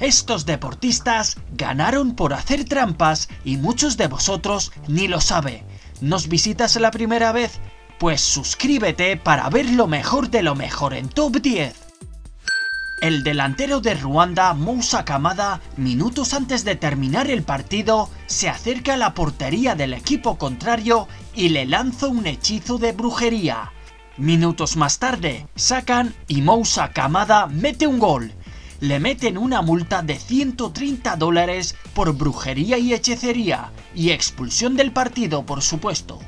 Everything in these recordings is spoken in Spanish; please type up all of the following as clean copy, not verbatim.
Estos deportistas ganaron por hacer trampas y muchos de vosotros ni lo sabe. ¿Nos visitas la primera vez? Pues suscríbete para ver lo mejor de lo mejor en Top 10. El delantero de Ruanda, Moussa Camara, minutos antes de terminar el partido, se acerca a la portería del equipo contrario y le lanza un hechizo de brujería. Minutos más tarde, sacan y Moussa Camara mete un gol. Le meten una multa de $130 por brujería y hechicería, y expulsión del partido, por supuesto.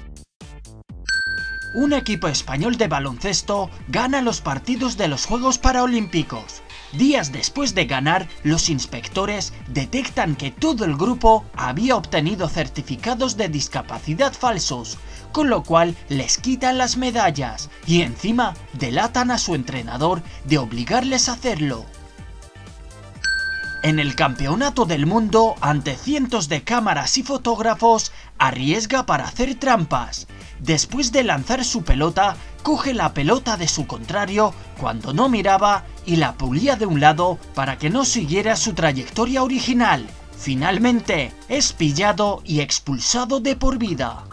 Un equipo español de baloncesto gana los partidos de los Juegos Paralímpicos. Días después de ganar, los inspectores detectan que todo el grupo había obtenido certificados de discapacidad falsos, con lo cual les quitan las medallas y encima delatan a su entrenador de obligarles a hacerlo. En el campeonato del mundo, ante cientos de cámaras y fotógrafos, arriesga para hacer trampas. Después de lanzar su pelota, coge la pelota de su contrario cuando no miraba y la pulía de un lado para que no siguiera su trayectoria original. Finalmente, es pillado y expulsado de por vida.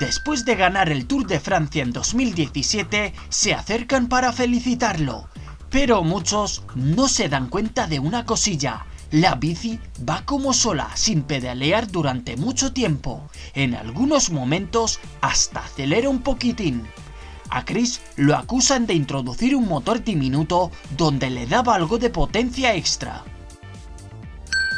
Después de ganar el Tour de Francia en 2017, se acercan para felicitarlo. Pero muchos no se dan cuenta de una cosilla: la bici va como sola, sin pedalear durante mucho tiempo. En algunos momentos hasta acelera un poquitín. A Chris lo acusan de introducir un motor diminuto donde le daba algo de potencia extra.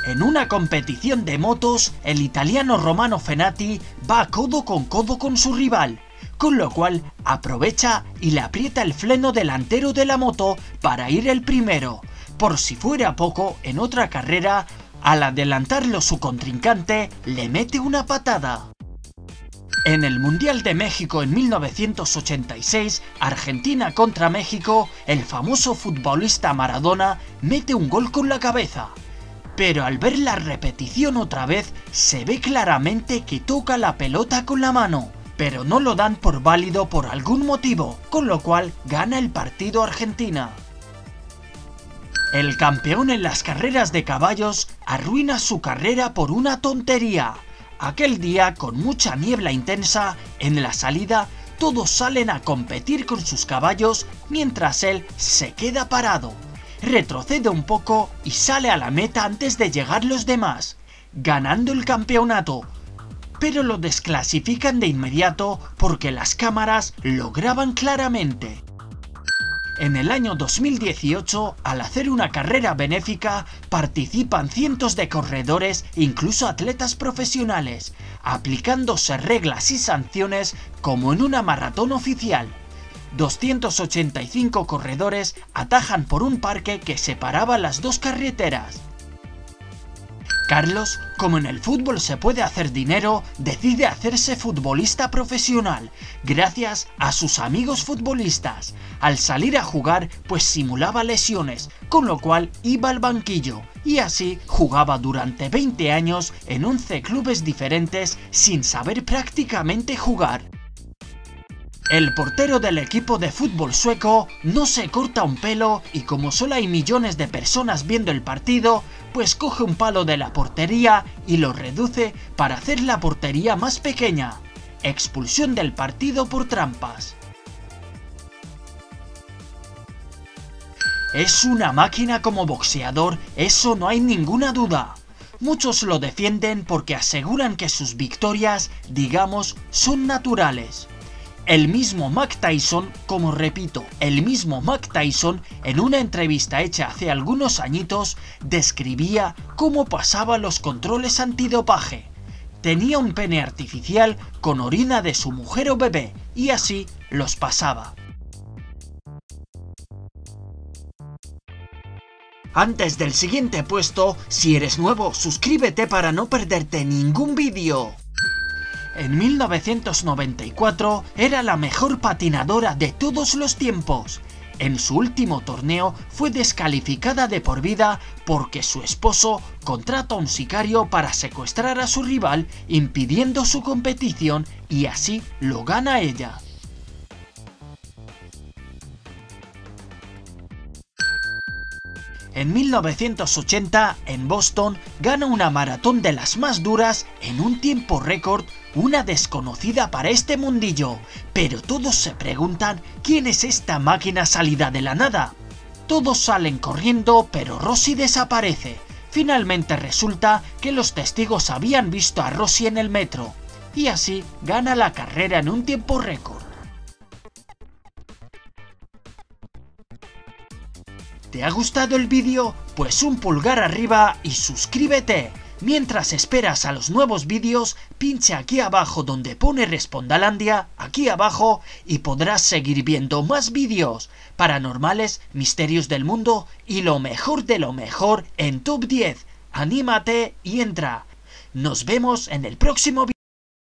En una competición de motos, el italiano Romano Fenati va codo con codo con su rival, con lo cual aprovecha y le aprieta el freno delantero de la moto para ir el primero. Por si fuera poco, en otra carrera, al adelantarlo su contrincante, le mete una patada. En el Mundial de México en 1986, Argentina contra México, el famoso futbolista Maradona mete un gol con la cabeza. Pero al ver la repetición otra vez, se ve claramente que toca la pelota con la mano, pero no lo dan por válido por algún motivo, con lo cual gana el partido Argentina. El campeón en las carreras de caballos arruina su carrera por una tontería. Aquel día, con mucha niebla intensa, en la salida todos salen a competir con sus caballos mientras él se queda parado. Retrocede un poco y sale a la meta antes de llegar los demás, ganando el campeonato. Pero lo desclasifican de inmediato porque las cámaras lo graban claramente. En el año 2018, al hacer una carrera benéfica, participan cientos de corredores, incluso atletas profesionales, aplicándose reglas y sanciones como en una maratón oficial. 285 corredores atajan por un parque que separaba las dos carreteras. Carlos, como en el fútbol se puede hacer dinero, decide hacerse futbolista profesional, gracias a sus amigos futbolistas. Al salir a jugar, pues simulaba lesiones, con lo cual iba al banquillo, y así jugaba durante 20 años en 11 clubes diferentes sin saber prácticamente jugar. El portero del equipo de fútbol sueco no se corta un pelo y, como solo hay millones de personas viendo el partido, pues coge un palo de la portería y lo reduce para hacer la portería más pequeña. Expulsión del partido por trampas. Es una máquina como boxeador, eso no hay ninguna duda. Muchos lo defienden porque aseguran que sus victorias, digamos, son naturales. El mismo Mac Tyson, en una entrevista hecha hace algunos añitos, describía cómo pasaba los controles antidopaje. Tenía un pene artificial con orina de su mujer o bebé, y así los pasaba. Antes del siguiente puesto, si eres nuevo, suscríbete para no perderte ningún vídeo. En 1994 era la mejor patinadora de todos los tiempos. En su último torneo fue descalificada de por vida porque su esposo contrata a un sicario para secuestrar a su rival, impidiendo su competición, y así lo gana ella. En 1980, en Boston, gana una maratón de las más duras en un tiempo récord, una desconocida para este mundillo. Pero todos se preguntan quién es esta máquina salida de la nada. Todos salen corriendo, pero Rossi desaparece. Finalmente resulta que los testigos habían visto a Rossi en el metro, y así gana la carrera en un tiempo récord. ¿Te ha gustado el vídeo? Pues un pulgar arriba y suscríbete. Mientras esperas a los nuevos vídeos, pincha aquí abajo donde pone Respondalandia, aquí abajo, y podrás seguir viendo más vídeos paranormales, misterios del mundo y lo mejor de lo mejor en Top 10. Anímate y entra. Nos vemos en el próximo vídeo.